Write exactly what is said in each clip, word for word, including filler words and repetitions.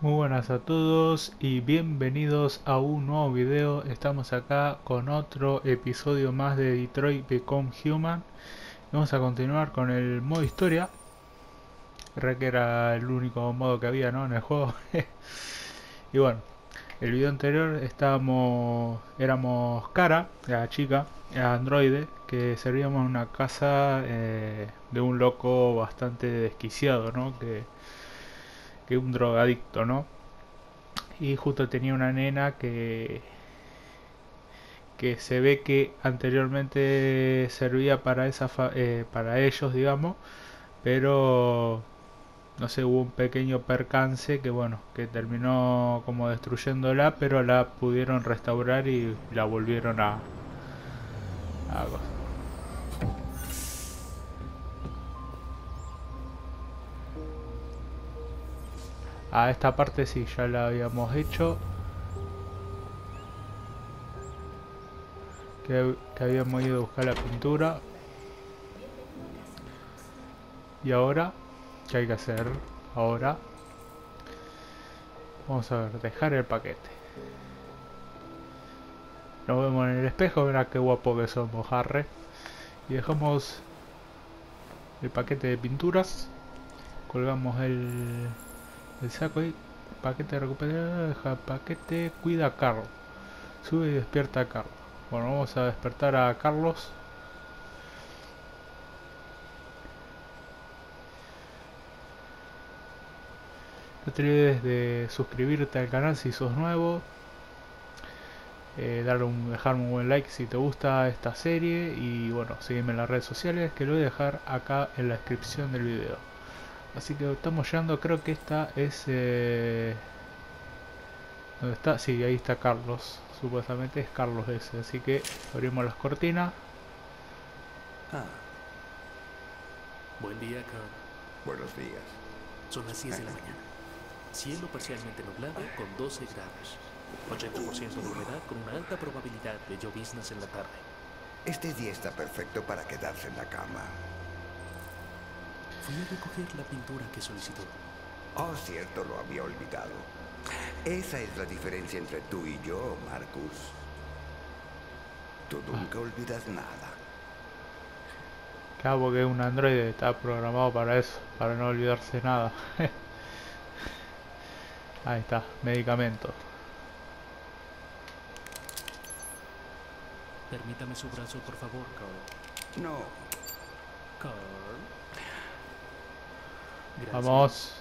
Muy buenas a todos y bienvenidos a un nuevo video. Estamos acá con otro episodio más de Detroit Become Human. Vamos a continuar con el modo historia. Creo que era el único modo que había, ¿no?, en el juego. Y bueno, el video anterior estábamos, éramos Kara, la chica, la androide, que servíamos en una casa eh, de un loco bastante desquiciado, ¿no? Que, que un drogadicto, ¿no? Y justo tenía una nena que que se ve que anteriormente servía para esa fa eh, para ellos, digamos, pero no sé, hubo un pequeño percance que bueno, que terminó como destruyéndola, pero la pudieron restaurar y la volvieron a, a A esta parte sí, ya la habíamos hecho. Que, que habíamos ido a buscar la pintura. Y ahora, ¿qué hay que hacer? Ahora vamos a ver, dejar el paquete. Nos vemos en el espejo, verá qué guapo que somos, Harry. Y dejamos el paquete de pinturas. Colgamos el... el saco ahí, paquete recuperado, deja paquete, cuida a Carlos. Sube y despierta a Carlos. Bueno, vamos a despertar a Carlos. No te olvides de suscribirte al canal si sos nuevo. Eh, darle un, dejarme un buen like si te gusta esta serie. Y bueno, sígueme en las redes sociales que lo voy a dejar acá en la descripción del video. Así que estamos llegando, creo que esta es... Eh... ¿Dónde está? Sí, ahí está Carlos. Supuestamente es Carlos ese. Así que abrimos las cortinas. Ah. Buen día, Carlos. Buenos días. Son las diez de la mañana. Cielo parcialmente nublado con doce grados. ochenta por ciento de humedad con una alta probabilidad de lloviznas en la tarde. Este día está perfecto para quedarse en la cama. Fui a recoger la pintura que solicitó. Oh, cierto, lo había olvidado. Esa es la diferencia entre tú y yo, Marcus. Tú nunca olvidas nada. Claro, porque un androide está programado para eso, para no olvidarse nada. Ahí está, medicamento. Permítame su brazo, por favor, Carl. No. Carl. Gracias. Vamos.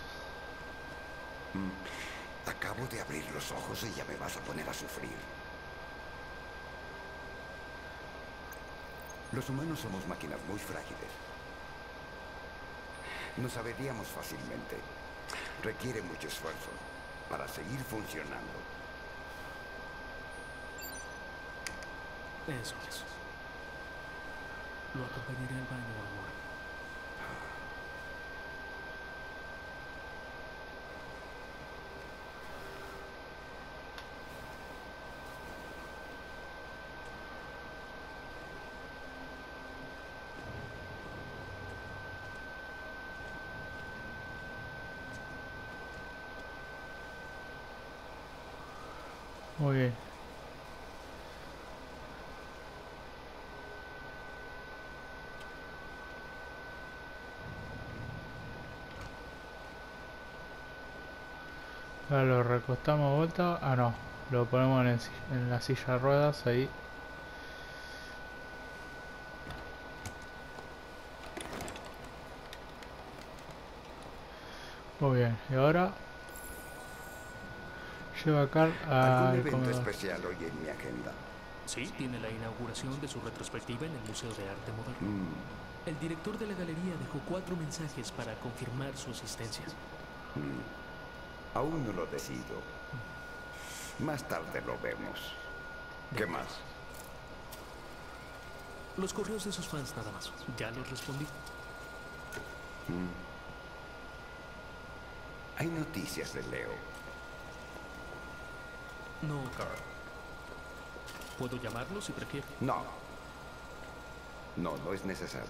Acabo de abrir los ojos y ya me vas a poner a sufrir. Los humanos somos máquinas muy frágiles. Nos averíamos fácilmente. Requiere mucho esfuerzo para seguir funcionando. Eso es. Lo acompañaré al baño, amor. Muy bien. Ahora lo recostamos vuelta. Ah, no. Lo ponemos en, el, en la silla de ruedas. Ahí. Muy bien. Y ahora... Lleva a Carl al evento especial hoy en mi agenda. Sí, tiene la inauguración de su retrospectiva en el Museo de Arte Moderno. Mm. El director de la galería dejó cuatro mensajes para confirmar su asistencia. Mm. Aún no lo decido. Mm. Más tarde lo vemos. ¿Qué más? Los correos de sus fans nada más. Ya los respondí. Mm. Hay noticias de Leo. No, Carl. ¿Puedo llamarlo si prefiere? No. No, no es necesario.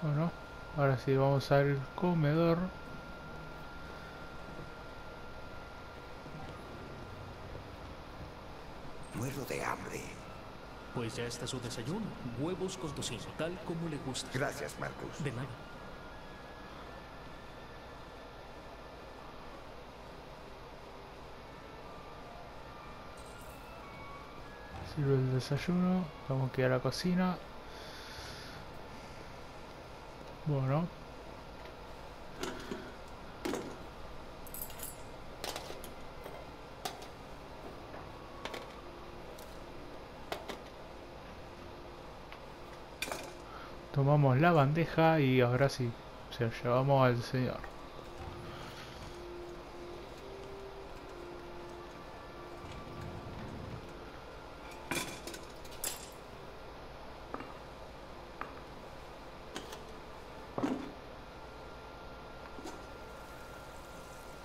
Bueno, ahora sí vamos al comedor. muero de hambre. Pues ya está su desayuno. Huevos con tocino, tal como le gusta. Gracias, Marcus. De nada. Sirve el desayuno. Vamos a ir a la cocina. Bueno. Tomamos la bandeja y ahora sí, se la llevamos al señor.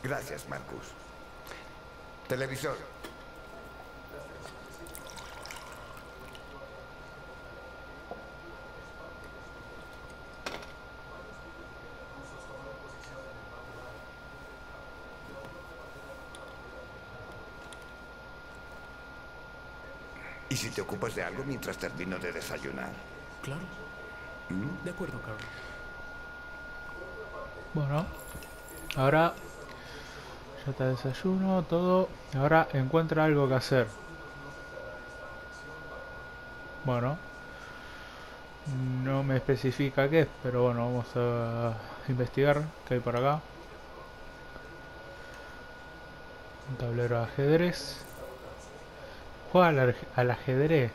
Gracias, Marcus. Televisor. ¿Y si te ocupas de algo mientras termino de desayunar? Claro. ¿Mm? De acuerdo, Carlos. Bueno, ahora ya está desayuno, todo. Ahora encuentra algo que hacer. Bueno, no me especifica qué es, pero bueno, vamos a investigar qué hay por acá. Un tablero de ajedrez. Juega al, al ajedrez.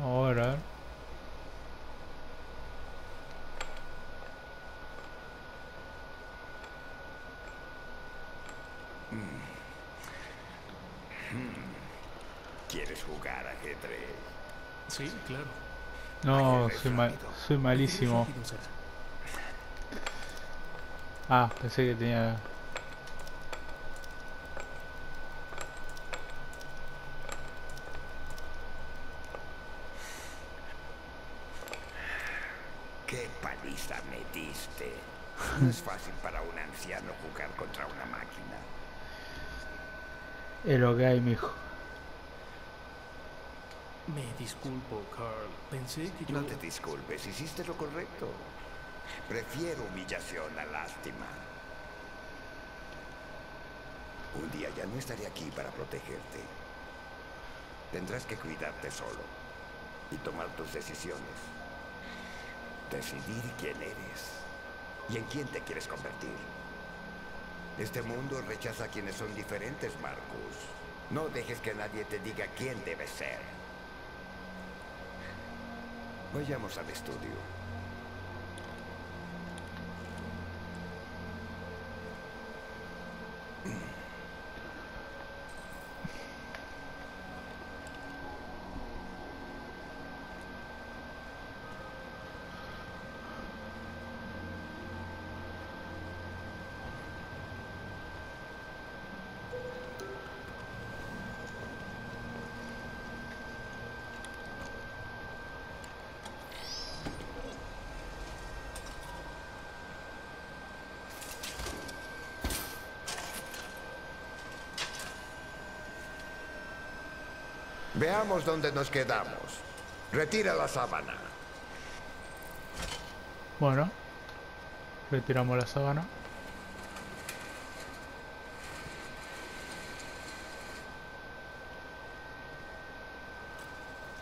Ahora. ¿Quieres jugar ajedrez? Sí, claro. No, soy, mal, soy malísimo. Ah, pensé que tenía... No es fácil para un anciano jugar contra una máquina. Es lo que hay, mijo. Me disculpo, Carl. Pensé que yo... No te disculpes, hiciste lo correcto. Prefiero humillación a lástima. Un día ya no estaré aquí para protegerte. Tendrás que cuidarte solo y tomar tus decisiones. Decidir quién eres y en quién te quieres convertir. Este mundo rechaza a quienes son diferentes, Marcus. No dejes que nadie te diga quién debes ser. Vayamos al estudio. Veamos dónde nos quedamos. Retira la sábana. Bueno, retiramos la sábana.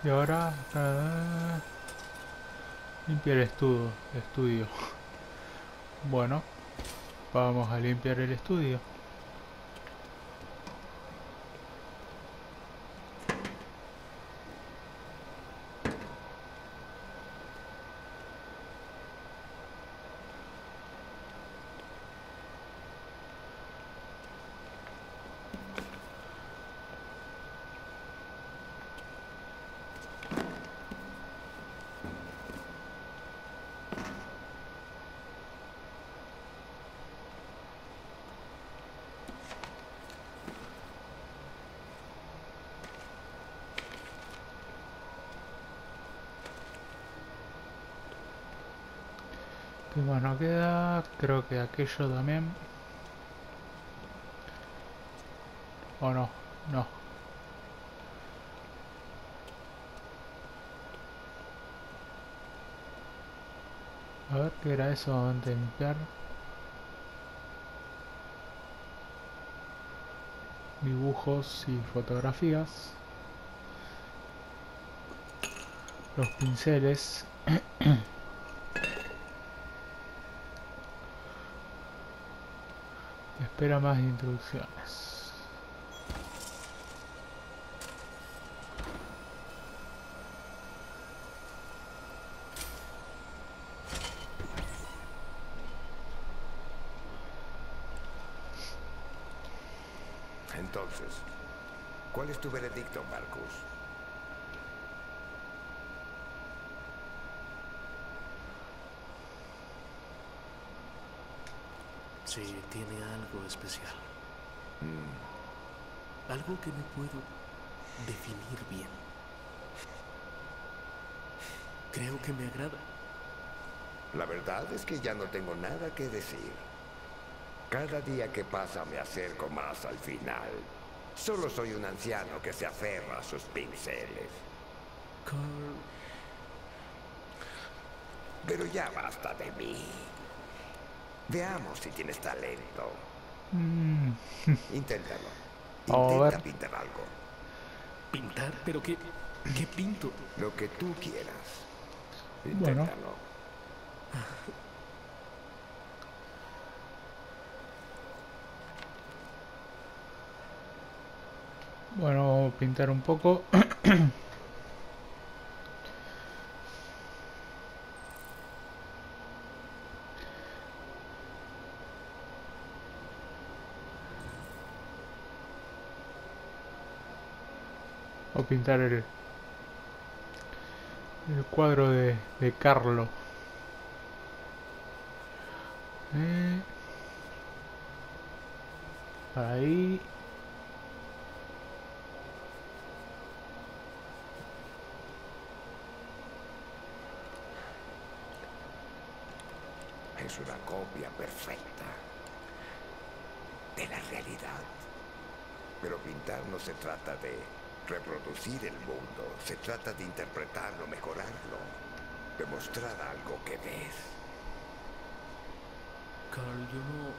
Y ahora... Uh, limpia el estudio, estudio. Bueno, vamos a limpiar el estudio. Que más no queda, creo que aquello también. Oh no, no. A ver, ¿qué era eso? ¿Dónde limpiar? Dibujos y fotografías. Los pinceles. Espera más instrucciones. Entonces, ¿cuál es tu veredicto, Marcus? Sí, tiene algo especial. Mm. Algo que no puedo definir bien. Creo que me agrada. La verdad es que ya no tengo nada que decir. Cada día que pasa me acerco más al final. Solo soy un anciano que se aferra a sus pinceles. Carl... Pero ya basta de mí. Veamos si tienes talento. Mm. Inténtalo. Intenta pintar algo. ¿Pintar? ¿Pero qué? ¿Qué pinto? Lo que tú quieras. Inténtalo. Bueno. Bueno, pintar un poco. Pintar el, el cuadro de, de Carlos. Eh, ahí. Es una copia perfecta de la realidad. Pero pintar no se trata de... reproducir el mundo. Se trata de interpretarlo, mejorarlo, demostrar algo que ves. Carl, yo no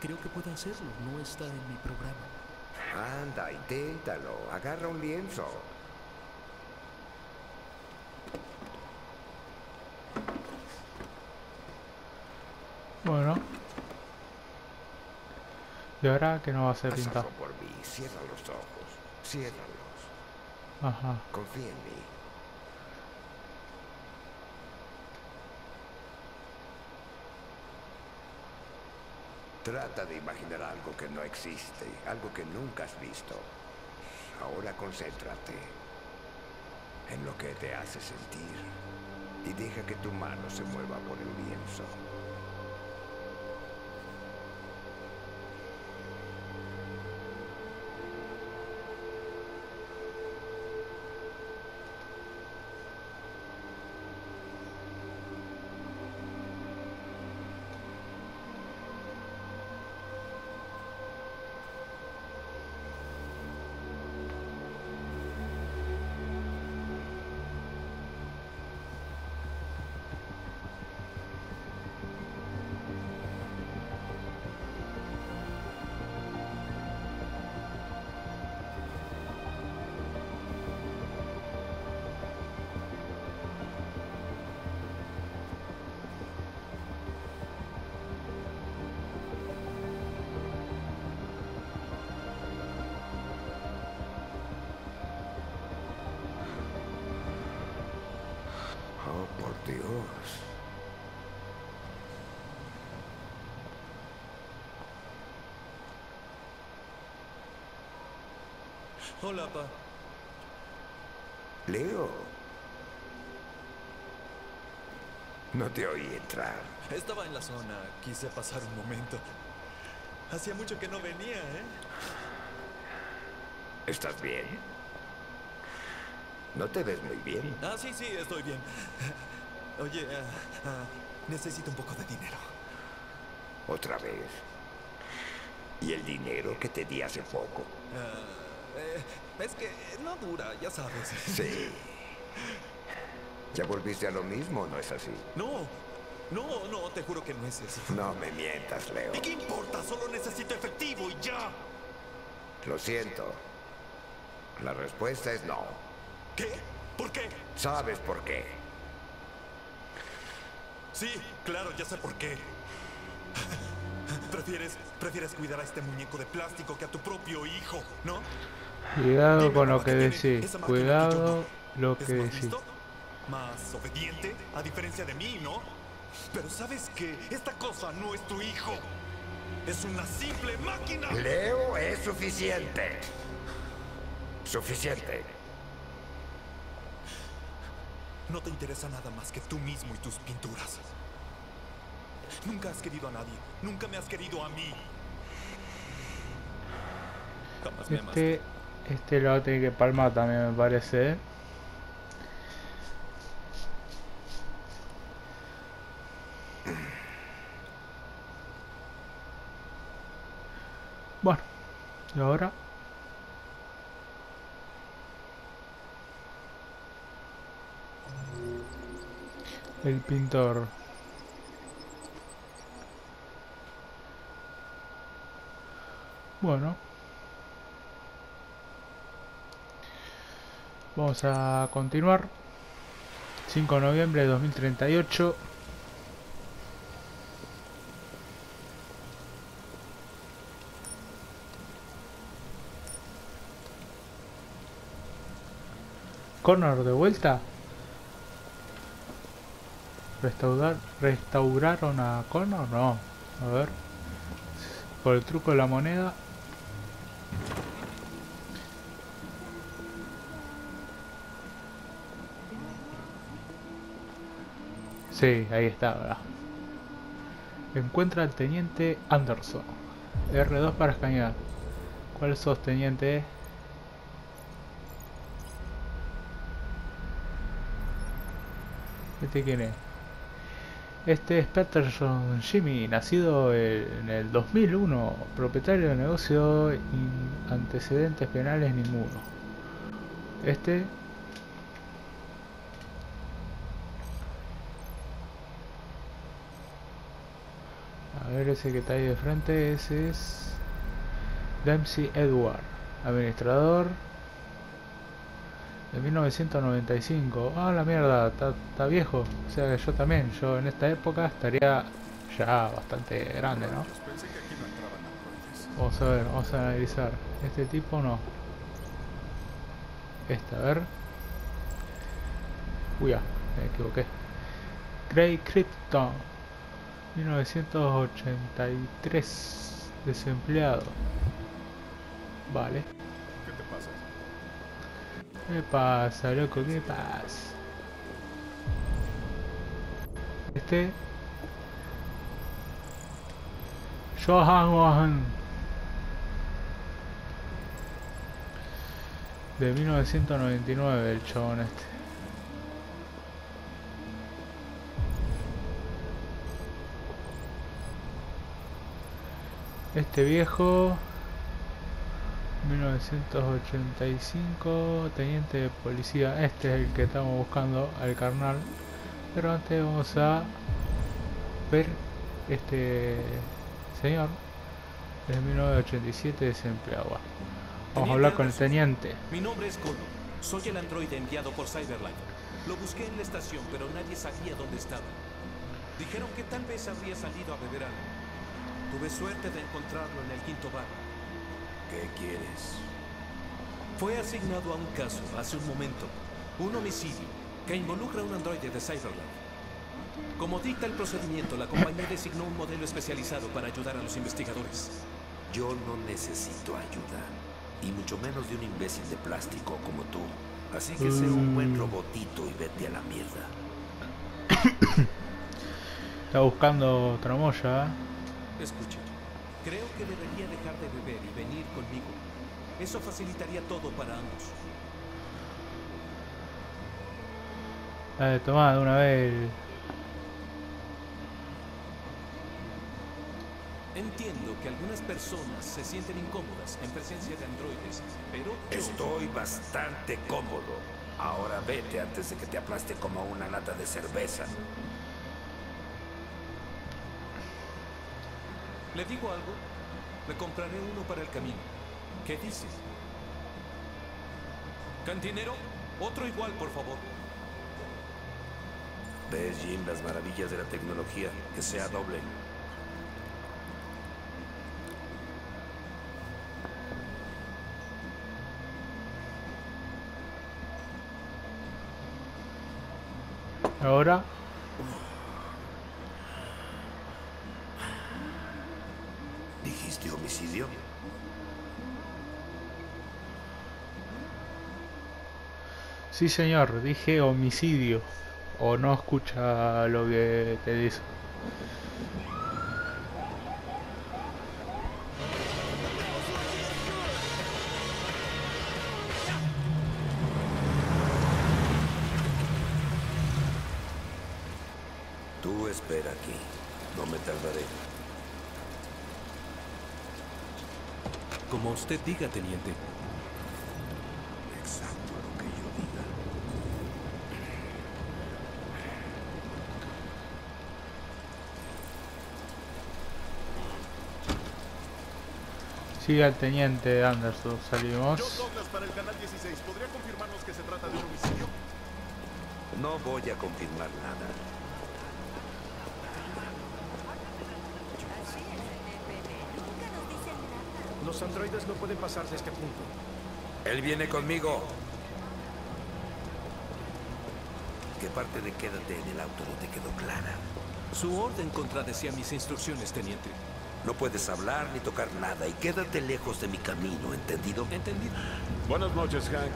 creo que pueda hacerlo. No está en mi programa. Anda, inténtalo. Agarra un lienzo. Bueno. ¿Y ahora qué no va a ser pintado? Por mí. Cierra los ojos. Ciérralos. Ajá. Confía en mí. Trata de imaginar algo que no existe, algo que nunca has visto. Ahora concéntrate en lo que te hace sentir y deja que tu mano se mueva por el lienzo. Dios. Hola, pa. Leo. No te oí entrar. Estaba en la zona. Quise pasar un momento. Hacía mucho que no venía, ¿eh? ¿Estás bien? No te ves muy bien. Ah, sí, sí, estoy bien. Oye, uh, uh, necesito un poco de dinero. ¿Otra vez? Y el dinero que te di hace poco. Uh, eh, es que no dura, ya sabes. Sí. Ya volviste a lo mismo, ¿no es así? No, no, no, te juro que no es eso. No me mientas, Leo. ¿Y qué importa? Solo necesito efectivo y ya. Lo siento. La respuesta es no. ¿Qué? ¿Por qué? ¿Sabes por qué? Sí, claro, ya sé por qué. Prefieres, prefieres cuidar a este muñeco de plástico que a tu propio hijo, ¿no? Cuidado con lo que decís. Cuidado lo que decís. Más obediente, a diferencia de mí, ¿no? Pero sabes que esta cosa no es tu hijo. Es una simple máquina. Leo, es suficiente. Suficiente. No te interesa nada más que tú mismo y tus pinturas. Nunca has querido a nadie. Nunca me has querido a mí. Jamás me amaste. Este, este lo tiene que palmar también, me parece. Bueno, y ahora... El pintor. Bueno. Vamos a continuar. cinco de noviembre de dos mil treinta y ocho. Connor de vuelta. Restaurar, ¿Restauraron a Connor? No. A ver. Por el truco de la moneda. Sí, ahí está, ¿verdad? Encuentra al teniente Anderson. erre dos para escanear. ¿Cuál sos, teniente? ¿Este quién es? Este es Patterson Jimmy, nacido en el dos mil uno, propietario de negocio y antecedentes penales ninguno. Este... A ver, ese que está ahí de frente, ese es... Dempsey Edward, administrador... de mil novecientos noventa y cinco. Ah, la mierda, está viejo. O sea, yo también, yo en esta época estaría ya bastante grande, ¿no? Vamos a ver, vamos a analizar. Este tipo no. Esta, a ver. Uy, ah, me equivoqué. Grey Krypton, mil novecientos ochenta y tres. Desempleado. Vale. ¿Qué pasa, loco? ¿Qué pasa? Este... Johan Wohan, de mil novecientos noventa y nueve, el chabón este. Este viejo... mil novecientos ochenta y cinco, teniente de policía. Este es el que estamos buscando, al carnal. Pero antes vamos a ver este señor de mil novecientos ochenta y siete, desempleado. Vamos teniente a hablar con Anderson. El teniente. Mi nombre es Connor. Soy el androide enviado por CyberLife. Lo busqué en la estación, pero nadie sabía dónde estaba. Dijeron que tal vez habría salido a beber algo. Tuve suerte de encontrarlo en el quinto bar. ¿Qué quieres? Fue asignado a un caso hace un momento, un homicidio que involucra a un androide de CyberLife. Como dicta el procedimiento, la compañía designó un modelo especializado para ayudar a los investigadores. Yo no necesito ayuda, y mucho menos de un imbécil de plástico como tú. Así que mm. sé un buen robotito y vete a la mierda. Está buscando tramoya. Escucha. Creo que debería dejar de beber y venir conmigo. Eso facilitaría todo para ambos. Dale, tomá de una vez. Entiendo que algunas personas se sienten incómodas en presencia de androides, pero... Estoy bastante cómodo. Ahora vete antes de que te aplaste como una lata de cerveza. ¿Le digo algo? Me compraré uno para el camino. ¿Qué dices? Cantinero, otro igual, por favor. ¿Ves, Jim, las maravillas de la tecnología? Que sea doble. Ahora... ¿Dijiste homicidio? Sí, señor, dije homicidio. O no escucha lo que te dice. Tú espera aquí, no me tardaré. Como usted diga, teniente. Exacto lo que yo diga. Siga el teniente Anderson, salimos. Yo Douglas para el canal dieciséis. ¿Podría confirmarnos que se trata de un homicidio? No voy a confirmar nada. Los androides no pueden pasar de este punto. Él viene conmigo. ¿Qué parte de quédate en el auto no te quedó clara? Su orden contradecía mis instrucciones, teniente. No puedes hablar ni tocar nada y quédate lejos de mi camino, ¿entendido? Entendido. Buenas noches, Hank.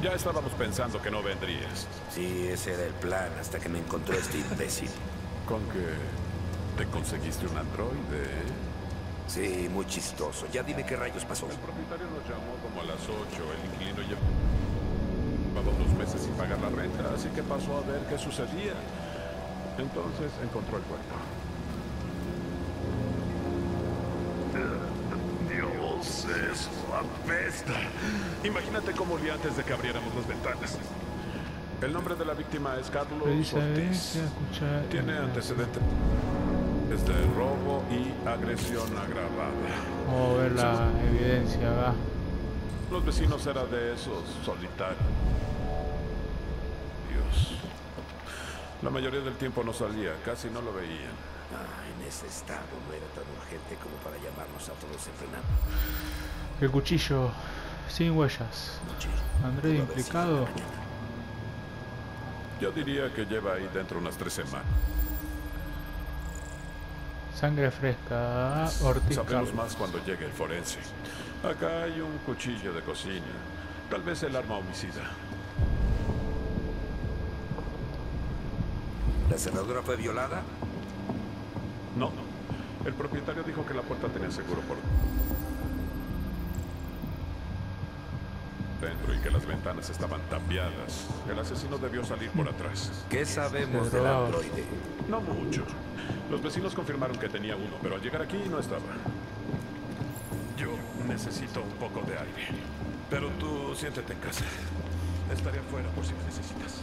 Ya estábamos pensando que no vendrías. Sí, ese era el plan hasta que me encontró este imbécil. Con que te conseguiste un androide... Sí, muy chistoso. Ya dime qué rayos pasó. El propietario nos llamó como a las ocho. El inquilino ya llevaba unos meses sin pagar la renta, así que pasó a ver qué sucedía. Entonces encontró el cuerpo. Dios, eso apesta. Imagínate cómo olía antes de que abriéramos las ventanas. El nombre de la víctima es Carlos Ortiz. Tiene antecedentes. De robo y agresión agravada. Vamos a ver la evidencia, va. Los vecinos eran de esos solitarios. Dios. La mayoría del tiempo no salía, casi no lo veían. Ah, en ese estado no era tan urgente como para llamarnos a todos enfrenados. El cuchillo, sin huellas. André implicado. Yo diría que lleva ahí dentro unas tres semanas. Sangre fresca, Ortiz. Sabemos más cuando llegue el forense. Acá hay un cuchillo de cocina. Tal vez el arma homicida. ¿La cerradura fue violada? No. El propietario dijo que la puerta tenía seguro por dentro y que las ventanas estaban tapiadas. El asesino debió salir por atrás. ¿Qué sabemos del androide? No mucho. Los vecinos confirmaron que tenía uno, pero al llegar aquí no estaba. Yo necesito un poco de aire. Pero tú siéntete en casa. Estaré afuera por si me necesitas.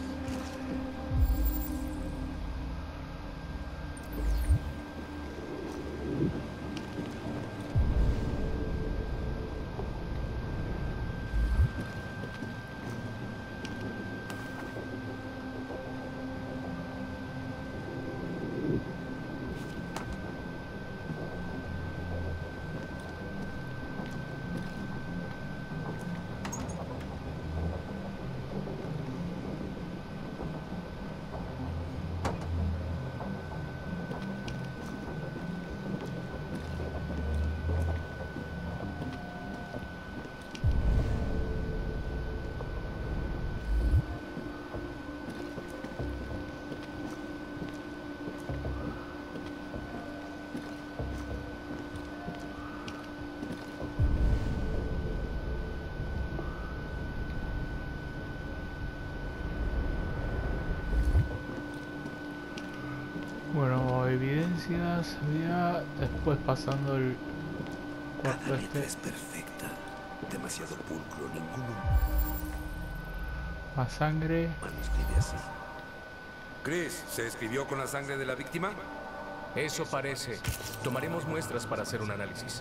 como evidencias ya después pasando el cuarto este. Es perfecta, demasiado pulcro, ninguno. Más sangre. Chris, ¿se escribió con la sangre de la víctima? Eso parece. Tomaremos muestras para hacer un análisis.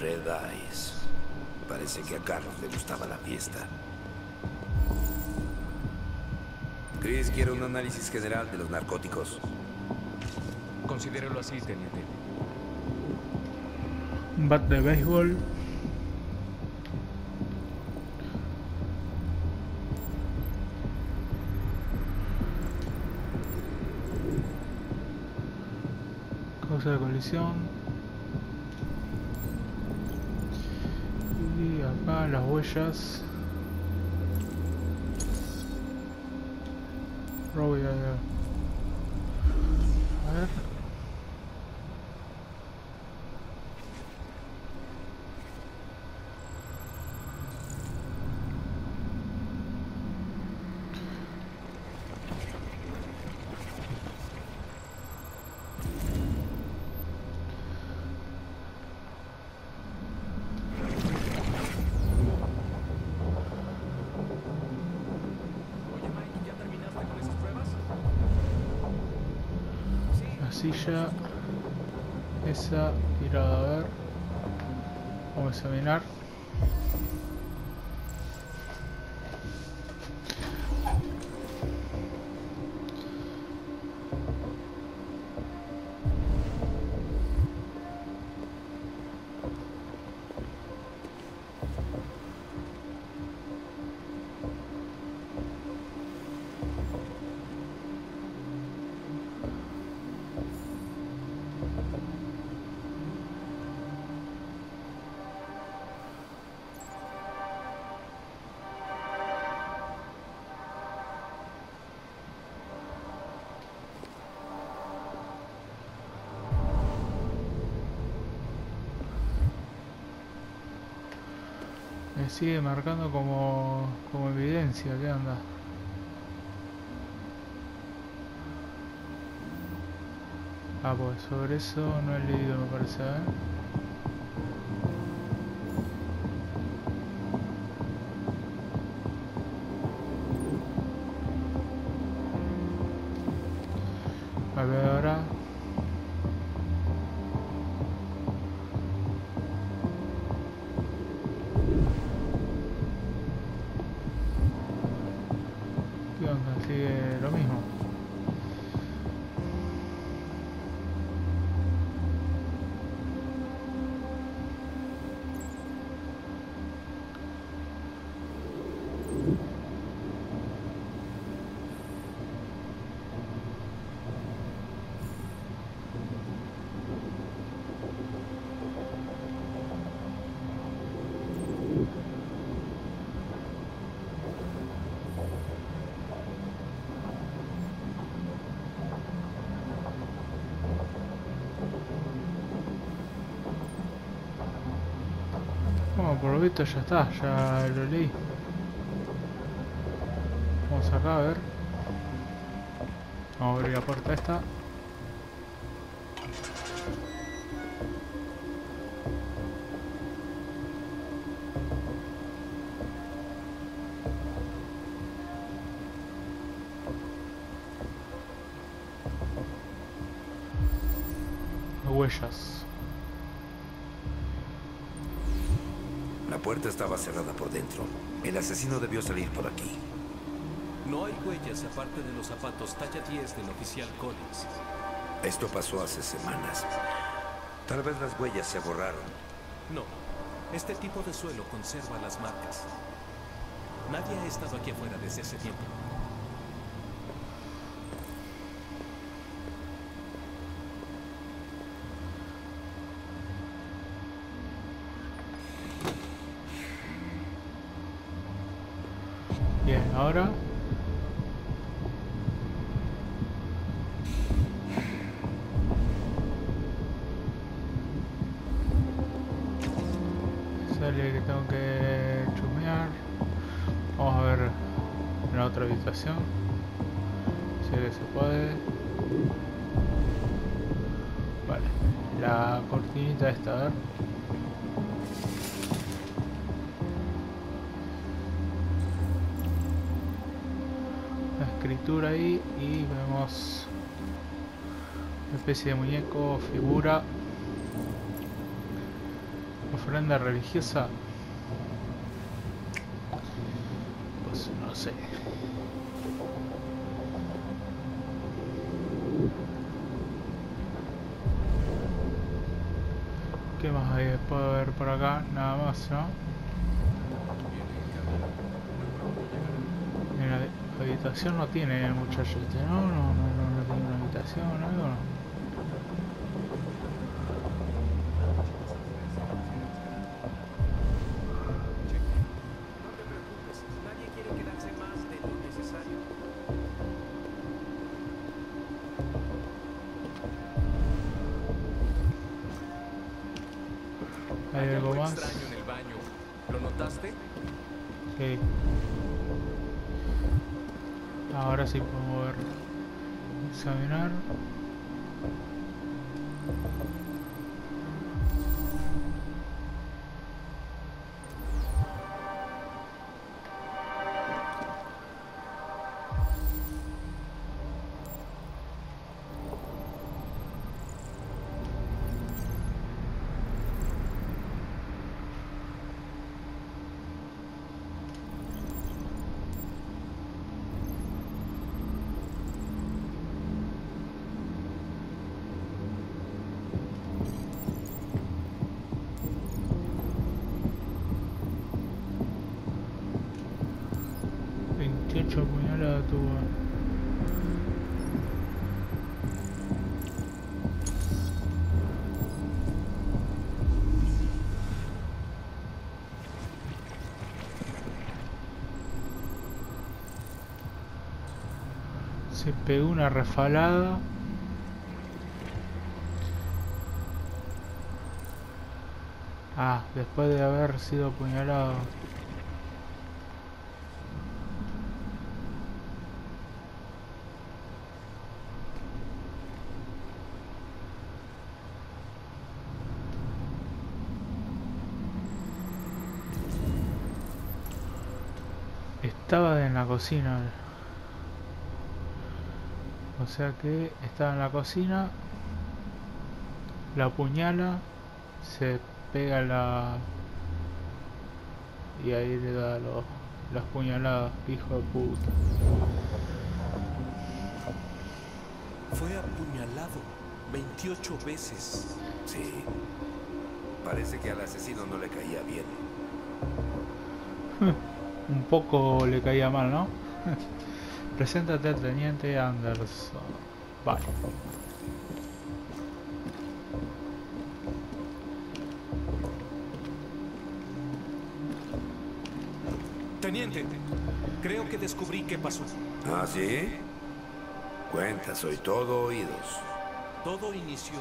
Red Eyes. Parece que a Carlos le gustaba la fiesta. Chris quiere un análisis general de los narcóticos. Considérelo así, teniente. Bat de béisbol. Causa de colisión. Acá las huellas. Robo ya, ya. A ver. Silla esa tirada, a ver, vamos a examinar. Me sigue marcando como, como evidencia, ¿qué onda? Ah, pues sobre eso no he leído, me parece, ¿eh? A ver ahora. Por lo visto ya está, ya lo leí. Vamos acá a ver. Vamos a abrir la puerta esta. Huellas. La puerta estaba cerrada por dentro. El asesino debió salir por aquí. No hay huellas aparte de los zapatos talla diez del oficial Collins. Esto pasó hace semanas. Tal vez las huellas se borraron. No. Este tipo de suelo conserva las marcas. Nadie ha estado aquí afuera desde hace tiempo. Bien, ahora... Sale que tengo que... otra habitación. Si que se puede. Vale, la cortinita está, a ver. La escritura ahí y vemos una especie de muñeco, figura, ofrenda religiosa. Pues no sé. ¿Qué más hay? Puedo ver por acá, nada más, ¿no? En la habitación no tiene muchacho, ¿no? No, no, no, no tiene una habitación, algo, ¿no? Ahora sí puedo ver, examinar. Se pegó una refalada. Ah, después de haber sido apuñalado. Estaba en la cocina. O sea que estaba en la cocina, la apuñala, se pega la... y ahí le da los, las puñaladas, hijo de puta. Fue apuñalado veintiocho veces. Sí, parece que al asesino no le caía bien. Un poco le caía mal, ¿no? Preséntate al Teniente Anderson. Vale. Teniente, creo que descubrí qué pasó. ¿Ah, sí? Cuenta, soy todo oídos. Todo inició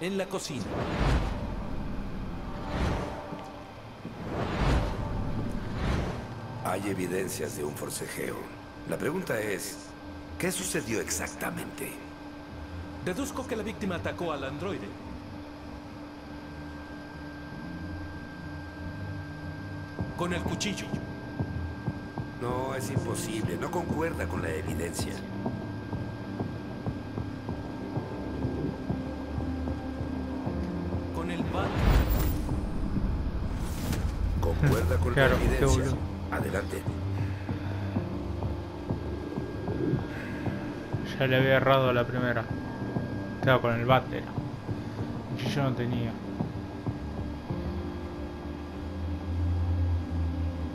en la cocina. Hay evidencias de un forcejeo. La pregunta es, ¿qué sucedió exactamente? Deduzco que la víctima atacó al androide. Con el cuchillo. No, es imposible. No concuerda con la evidencia. Con el bat. Concuerda con claro, la evidencia. Adelante. Ya le había errado a la primera. Estaba con el váter. Yo no tenía.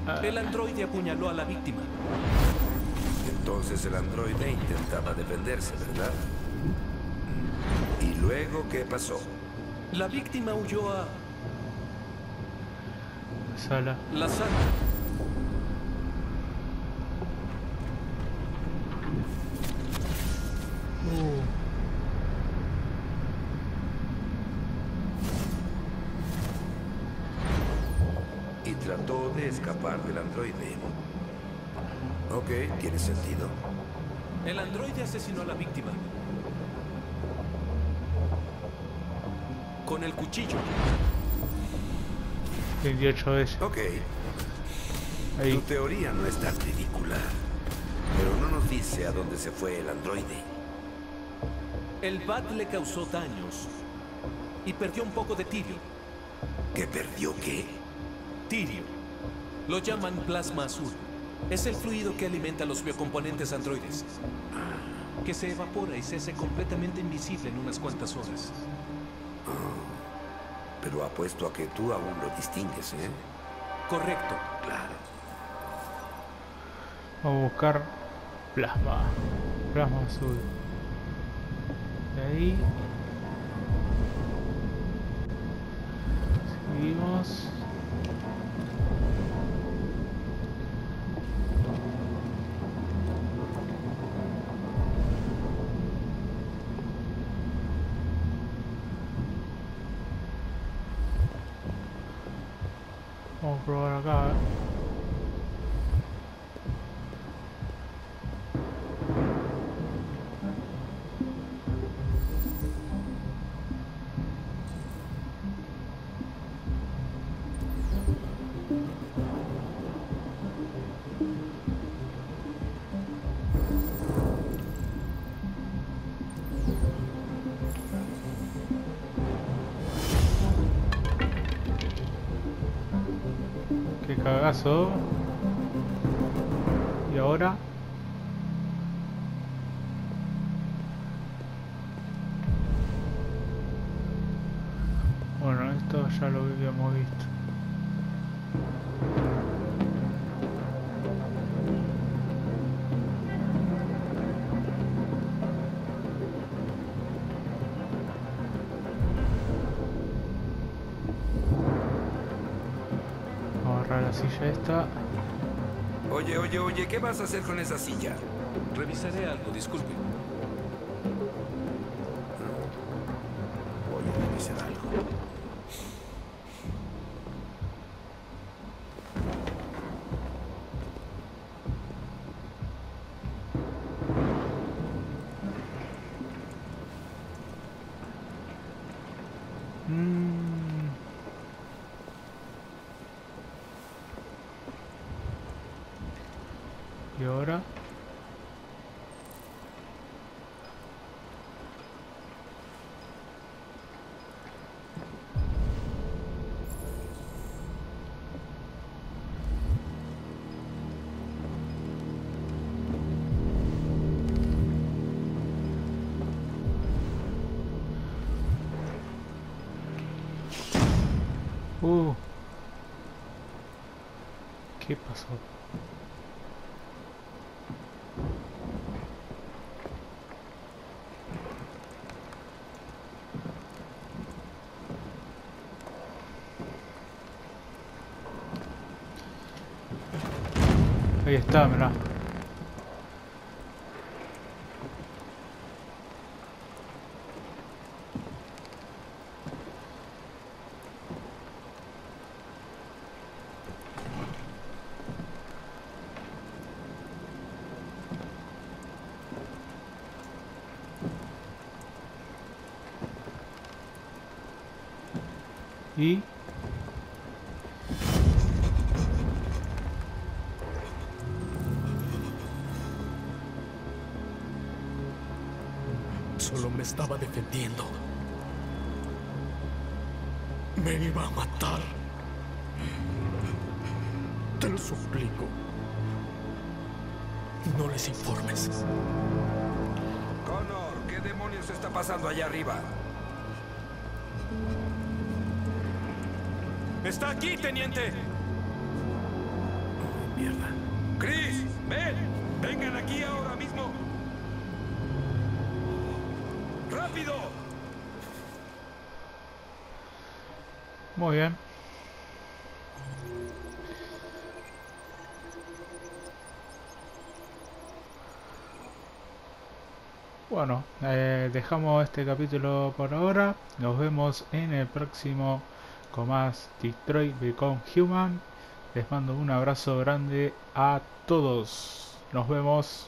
Ah. El androide apuñaló a la víctima. Entonces el androide intentaba defenderse, ¿verdad? ¿Y luego qué pasó? La víctima huyó a... La sala. La sala. y trató de escapar del androide. Ok, tiene sentido. El androide asesinó a la víctima. Con el cuchillo. veintiocho veces. Ok. Ahí. Tu teoría no es tan ridícula. Pero no nos dice a dónde se fue el androide. El bat le causó daños. Y perdió un poco de tirio. ¿Que perdió qué? Tirio. Lo llaman plasma azul. Es el fluido que alimenta los biocomponentes androides. Que se evapora y se hace completamente invisible en unas cuantas horas. Oh, pero apuesto a que tú aún lo distingues, ¿eh? Correcto. Claro. Vamos a buscar plasma. Plasma azul. De ahí. Seguimos. Vamos a probar acá, ¿eh? Cagazo. Y ahora bueno, esto ya lo habíamos visto. Silla esta. Oye, oye, oye, ¿qué vas a hacer con esa silla? Revisaré algo, disculpe. Voy a revisar algo. Y ahora uh, ¿qué pasó? Ahí está, mirá. Y... solo me estaba defendiendo. Me iba a matar. Te lo suplico. No les informes. Connor, ¿qué demonios está pasando allá arriba? ¡Está aquí, teniente! Oh, mierda. ¡Chris! ¡Ven! ¡Vengan aquí ahora mismo! ¡Rápido! Muy bien. Bueno, eh, dejamos este capítulo por ahora. Nos vemos en el próximo con más Detroit Become Human. Les mando un abrazo grande a todos. Nos vemos.